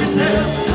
tell.